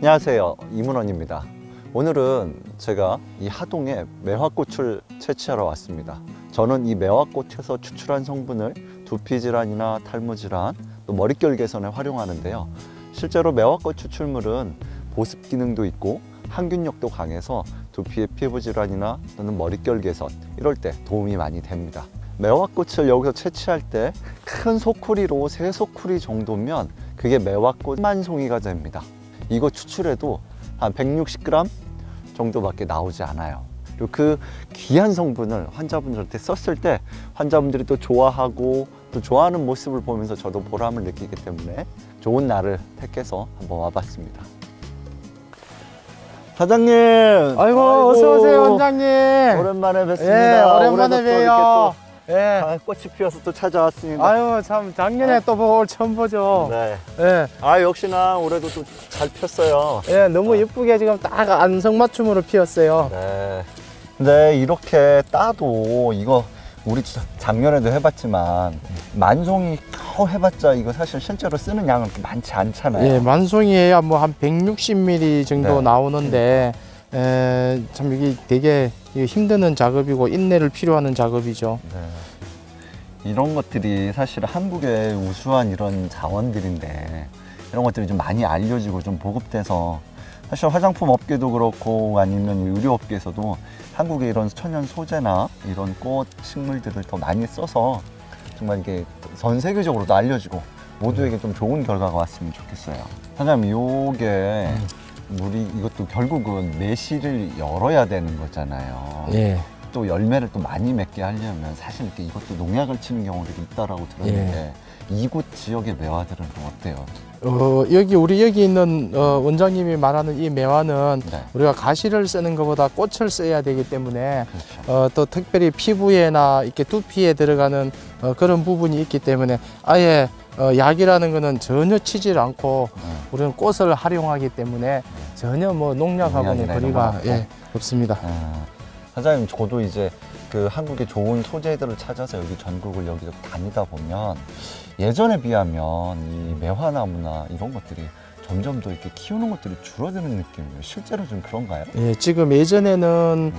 안녕하세요, 이문원입니다. 오늘은 제가 이 하동에 매화꽃을 채취하러 왔습니다. 저는 이 매화꽃에서 추출한 성분을 두피질환이나 탈모질환, 또 머릿결 개선에 활용하는데요. 실제로 매화꽃 추출물은 보습 기능도 있고 항균력도 강해서 두피의 피부질환이나 또는 머릿결 개선, 이럴 때 도움이 많이 됩니다. 매화꽃을 여기서 채취할 때 큰 소쿠리로 3소쿠리 정도면 그게 매화꽃 10,000송이가 됩니다. 이거 추출해도 한 160g 정도밖에 나오지 않아요. 그리고 그 귀한 성분을 환자분들한테 썼을 때 환자분들이 또 좋아하고 또 좋아하는 모습을 보면서 저도 보람을 느끼기 때문에 좋은 날을 택해서 한번 와봤습니다. 사장님! 아이고, 어서오세요, 원장님! 오랜만에 뵙습니다. 예, 오랜만에 뵈요. 예. 아, 꽃이 피어서 또 찾아왔습니다. 아유, 참, 작년에 또 볼 처음 보죠. 네. 예. 아, 역시나 올해도 또 잘 폈어요. 예, 너무 예쁘게 지금 딱 안성맞춤으로 피었어요. 네. 근데 이렇게 따도 이거 우리 작년에도 해봤지만 만송이 해봤자 이거 사실 실제로 쓰는 양은 많지 않잖아요. 예, 만송이에야 뭐 한 160ml 정도 네. 나오는데 참 이게 되게 힘드는 작업이고 인내를 필요하는 작업이죠. 네. 이런 것들이 사실 한국의 우수한 이런 자원들인데 이런 것들이 좀 많이 알려지고 좀 보급돼서 사실 화장품 업계도 그렇고 아니면 의료업계에서도 한국의 이런 천연 소재나 이런 꽃, 식물들을 더 많이 써서 정말 이게 전 세계적으로도 알려지고 모두에게 좀 좋은 결과가 왔으면 좋겠어요. 사장님, 요게 물이 이것도 결국은 매실을 열어야 되는 거잖아요. 예. 또 열매를 또 많이 맺게 하려면 사실 이렇게 이것도 농약을 치는 경우들이 있다라고 들었는데 예. 이곳 지역의 매화들은 좀 어때요? 여기 있는 원장님이 말하는 이 매화는 네. 우리가 가시를 쓰는 것보다 꽃을 써야 되기 때문에 그렇죠. 또 특별히 피부에나 이렇게 두피에 들어가는 그런 부분이 있기 때문에 아예 약이라는 거는 전혀 치질 않고 네. 우리는 꽃을 활용하기 때문에 전혀 뭐 농약하고는 거리가 예, 없습니다. 사장님, 저도 이제 그 한국의 좋은 소재들을 찾아서 여기 전국을 여기저기 다니다 보면 예전에 비하면 이 매화나무나 이런 것들이 점점 더 이렇게 키우는 것들이 줄어드는 느낌이에요. 실제로 좀 그런가요? 예, 지금 예전에는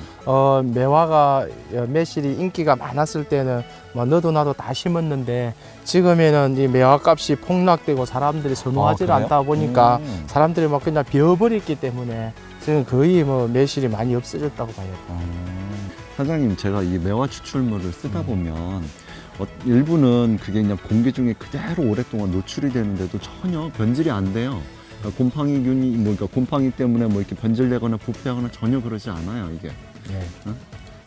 매화가 매실이 인기가 많았을 때는 뭐 너도 나도 다 심었는데 지금에는 이 매화값이 폭락되고 사람들이 선호하지 않다 보니까 사람들이 막 그냥 비워버렸기 때문에 지금 거의 뭐 매실이 많이 없어졌다고 봐요. 사장님, 제가 이 매화 추출물을 쓰다 보면 일부는 그게 그냥 공기 중에 그대로 오랫동안 노출이 되는데도 전혀 변질이 안 돼요. 그러니까 곰팡이균이 그러니까 곰팡이 때문에 뭐 이렇게 변질되거나 부패하거나 전혀 그러지 않아요, 이게. 네. 어?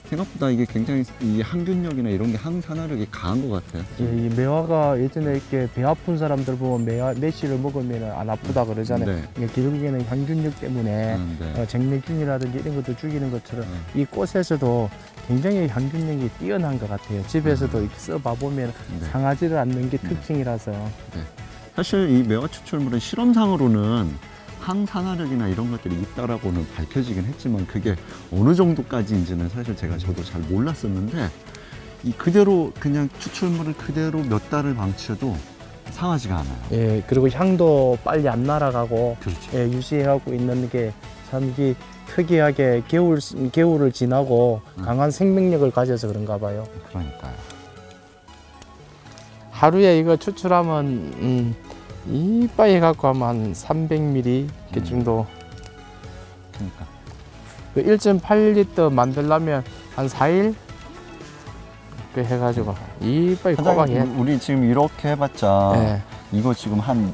생각보다 이게 굉장히 이 항균력이나 이런 게 항산화력이 강한 것 같아요. 예, 이 매화가 예전에 이렇게 배 아픈 사람들 보면 매실을 먹으면 안 아프다 그러잖아요. 네. 이게 결국에는 항균력 때문에 쟁매균이라든지 이런 것도 죽이는 것처럼 이 꽃에서도 굉장히 항균력이 뛰어난 것 같아요. 집에서도 이렇게 써봐보면 상하지를 않는 게 특징이라서. 네. 사실 이 매화 추출물은 실험상으로는 항산화력이나 이런 것들이 있다라고는 밝혀지긴 했지만 그게 어느 정도까지인지는 사실 저도 잘 몰랐었는데 이 그대로 그냥 추출물을 그대로 몇 달을 방치해도 상하지가 않아요. 예, 그리고 향도 빨리 안 날아가고 그렇죠. 예, 유지해가고 있는 게 참 이게 특이하게 겨울을 지나고 강한 생명력을 가져서 그런가 봐요. 그러니까요. 하루에 이거 추출하면 이빨 해갖고 하면 한 300ml 그 정도. 그러니까. 그 1.8L 만들려면 한 4일? 그 해가지고. 이빨 꼬박이 해. 우리 지금 이렇게 해봤자, 네. 이거 지금 한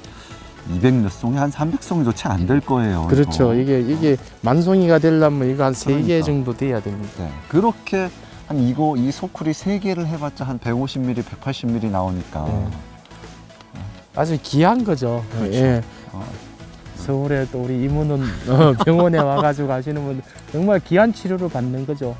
200몇 송이, 한 300송이 도 채 안 될 거예요. 그렇죠. 이게 만송이가 되려면 이거 한 3개 정도 돼야 됩니다. 네. 그렇게 한 이 소쿠리 3개를 해봤자 한 150ml, 180ml 나오니까. 네. 아주 귀한 거죠. 그렇죠. 예. 서울에 또 우리 이문원 병원에 와가지고 하시는 분 정말 귀한 치료를 받는 거죠.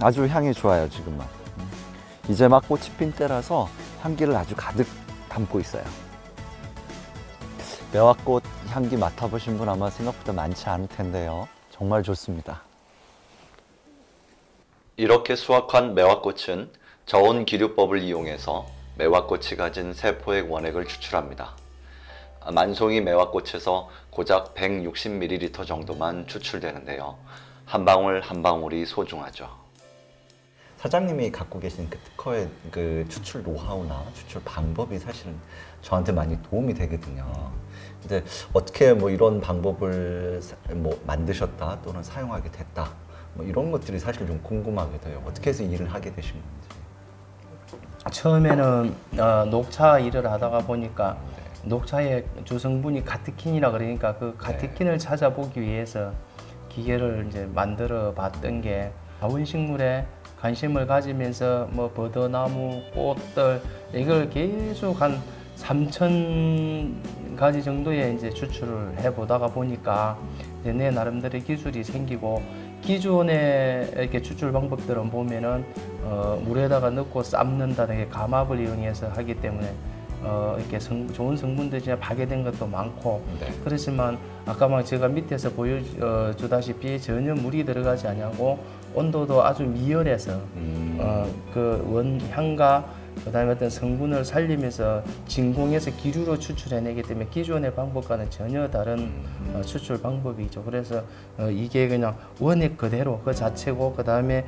아주 향이 좋아요, 지금 막. 이제 막 꽃이 핀 때라서 향기를 아주 가득 담고 있어요. 매화꽃 향기 맡아보신 분 아마 생각보다 많지 않을 텐데요. 정말 좋습니다. 이렇게 수확한 매화꽃은 저온기류법을 이용해서 매화꽃이 가진 세포액 원액을 추출합니다. 만송이 매화꽃에서 고작 160ml 정도만 추출되는데요. 한 방울 한 방울이 소중하죠. 사장님이 갖고 계신 그 특허의 그 추출 노하우나 추출 방법이 사실은 저한테 많이 도움이 되거든요. 근데 어떻게 뭐 이런 방법을 뭐 만드셨다 또는 사용하게 됐다 뭐 이런 것들이 사실 좀 궁금하기도 해요. 어떻게 해서 일을 하게 되신 건지. 처음에는 녹차 일을 하다가 보니까 녹차의 주성분이 가트킨이라 그러니까 그 가트킨을 찾아보기 위해서 기계를 이제 만들어 봤던 게 다원식물에 관심을 가지면서 뭐 버드나무, 꽃들 이걸 계속 한 3,000가지 정도의 이제 추출을 해보다가 보니까 내 나름대로의 기술이 생기고 기존의 이렇게 추출 방법들은 보면은 물에다가 넣고 삶는다는 게 감압을 이용해서 하기 때문에 이렇게 좋은 성분들이 파괴된 것도 많고 그렇지만 아까 막 제가 밑에서 보여주다시피 전혀 물이 들어가지 않냐고 온도도 아주 미열해서 그 원향과 그다음에 어떤 성분을 살리면서 진공에서 기류로 추출해내기 때문에 기존의 방법과는 전혀 다른 추출 방법이죠. 그래서 이게 그냥 원액 그대로 그 자체고 그다음에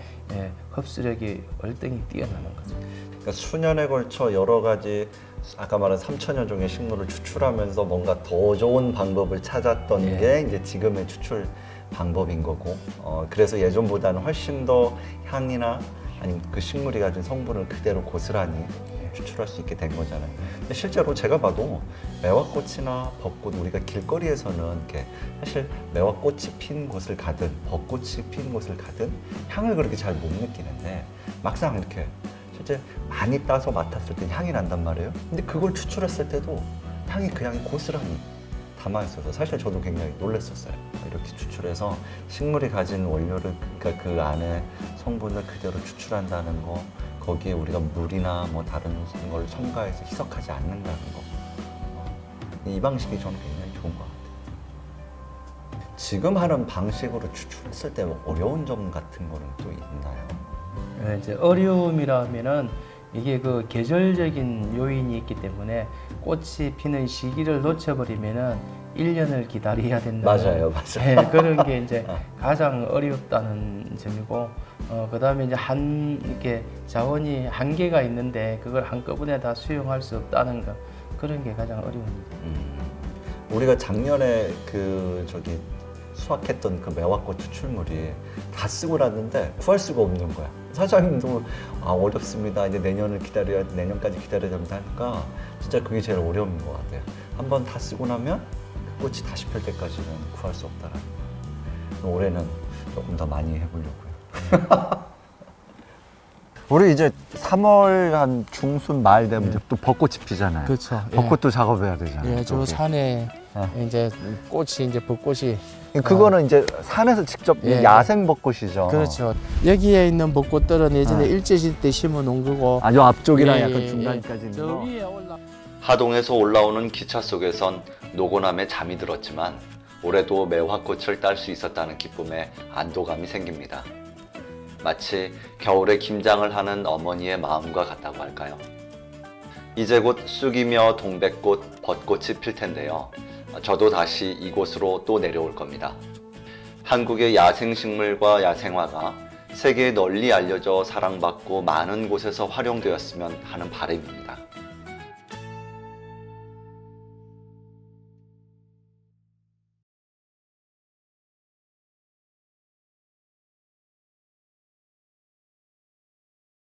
흡수력이 월등히 뛰어나는 거죠. 그러니까 수년에 걸쳐 여러 가지 아까 말한 3,000여 종의 식물을 추출하면서 뭔가 더 좋은 방법을 찾았던 게 이제 지금의 추출 방법인 거고 그래서 예전보다는 훨씬 더 향이나 아니면 그 식물이 가진 성분을 그대로 고스란히 추출할 수 있게 된 거잖아요. 근데 실제로 제가 봐도 매화꽃이나 벚꽃 우리가 길거리에서는 이렇게 사실 매화꽃이 핀 곳을 가든 벚꽃이 핀 곳을 가든 향을 그렇게 잘 못 느끼는데 막상 이렇게 실제 많이 따서 맡았을 때 향이 난단 말이에요. 근데 그걸 추출했을 때도 향이 그 향이 고스란히 담아있어서 사실 저도 굉장히 놀랐었어요. 이렇게 추출해서 식물이 가진 원료를 그러니까 그 안에 성분을 그대로 추출한다는 거 거기에 우리가 물이나 뭐 다른 걸 첨가해서 희석하지 않는다는 거 이 방식이 저는 굉장히 좋은 것 같아요. 지금 하는 방식으로 추출했을 때 뭐 어려운 점 같은 거는 또 있나요? 네, 이제 어려움이라면은 이게 그 계절적인 요인이 있기 때문에 꽃이 피는 시기를 놓쳐버리면은 1년을 기다려야 된다. 맞아요, 맞아요. 네, 그런 게 이제 가장 어렵다는 점이고, 그다음에 이제 이렇게 자원이 한계가 있는데 그걸 한꺼번에 다 수용할 수 없다는 거 그런 게 가장 어려운데. 우리가 작년에 그 저기 수확했던 그 매화꽃 추출물이 다 쓰고 났는데 구할 수가 없는 거야. 사장님도 아 어렵습니다. 이제 내년까지 기다려야 됩니다 하니까 진짜 그게 제일 어려운 것 같아요. 한번 다 쓰고 나면 그 꽃이 다시 필 때까지는 구할 수 없다라는 거예요. 올해는 조금 더 많이 해보려고요. 우리 이제 3월 한 중순 말 되면 또 벚꽃이 피잖아요. 그렇죠. 벚꽃도 작업해야 되잖아요. 예, 저 산에 이제 꽃이 이제 벚꽃이 그거는 이제 산에서 직접 야생 벚꽃이죠. 그렇죠. 여기에 있는 벚꽃들은 예전에 일제시대 때 심어놓은 거고 아주 앞쪽이랑 약간 중간까지 있는 거. 하동에서 올라오는 기차 속에선 노곤함에 잠이 들었지만 올해도 매화꽃을 딸 수 있었다는 기쁨에 안도감이 생깁니다. 마치 겨울에 김장을 하는 어머니의 마음과 같다고 할까요? 이제 곧 쑥이며 동백꽃, 벚꽃이 필 텐데요. 저도 다시 이곳으로 또 내려올 겁니다. 한국의 야생식물과 야생화가 세계에 널리 알려져 사랑받고 많은 곳에서 활용되었으면 하는 바람입니다.